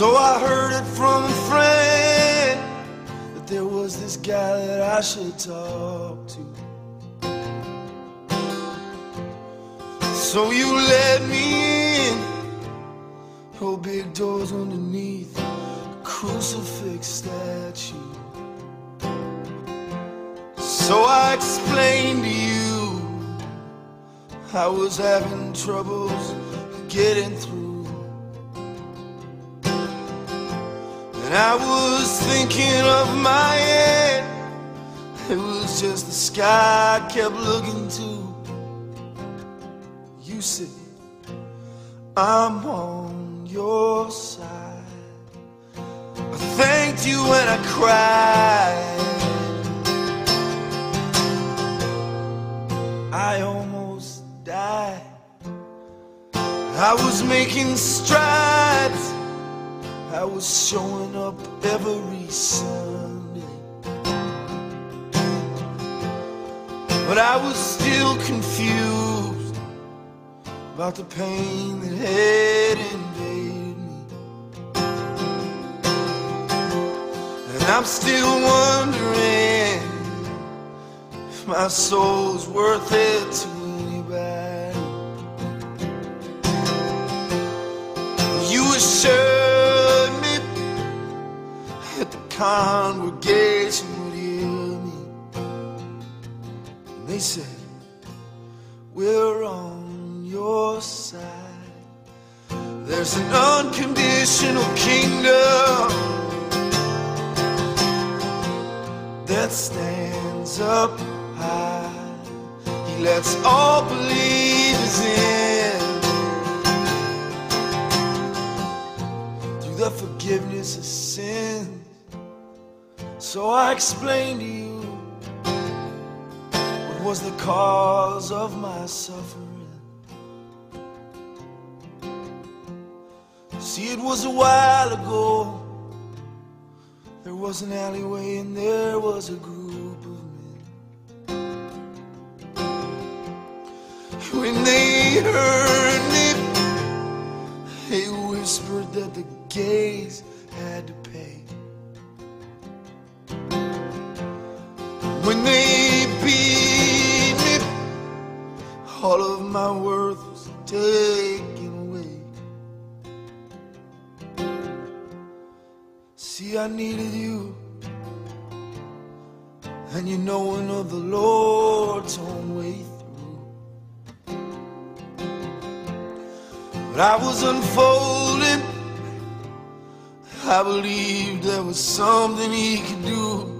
So I heard it from a friend that there was this guy that I should talk to. So you let me in. Oh, big doors underneath the crucifix statue. So I explained to you I was having troubles getting through, and I was thinking of my end. It was just the sky I kept looking to. You said, I'm on your side. I thanked you when I cried. I almost died. I was making strides. I was showing up every Sunday, but I was still confused about the pain that had invaded me. And I'm still wondering if my soul's worth it to anybody. You assured me that the congregation would hear me, and they said, we're on your side. There's an unconditional kingdom that stands up high. He lets all believers in. Through the forgiveness of sins. So I explained to you what was the cause of my suffering. See, it was a while ago. There was an alleyway and there was a group of when they heard me, they whispered that the gays had to pay. When they beat me, all of my worth was taken away. See, I needed you, and you know another Lord's own way. But I was unfolding. I believed there was something he could do,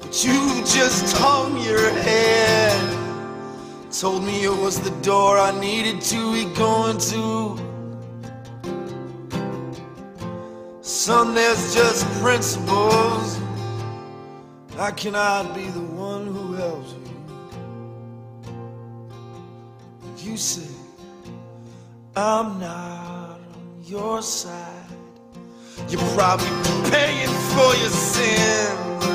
but you just hung your head, told me it was the door I needed to be going to. Son, there's just principles. I cannot be the one who helps you. You said, I'm not on your side. You're probably paying for your sins.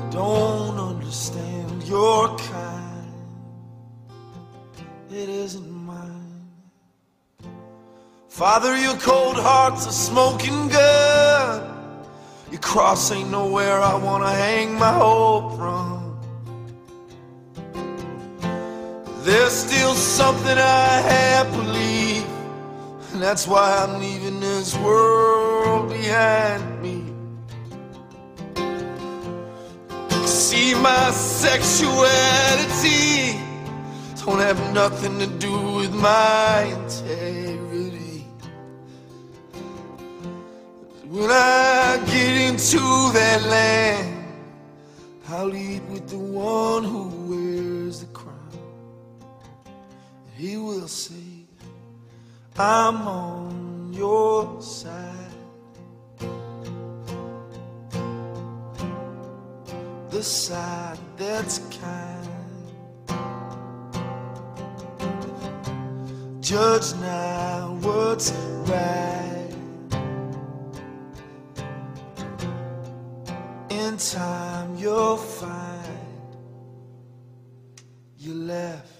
I don't understand your kind. It isn't mine. Father, your cold heart's a smoking gun. Your cross ain't nowhere I wanna hang my hope from. There's still something I have believed, and that's why I'm leaving this world behind me. See, my sexuality don't have nothing to do with my integrity. When I get into that land, I'll lead with the one who wears the crown. He will say, I'm on your side. The side that's kind. Judge now what's right. In time you'll find you left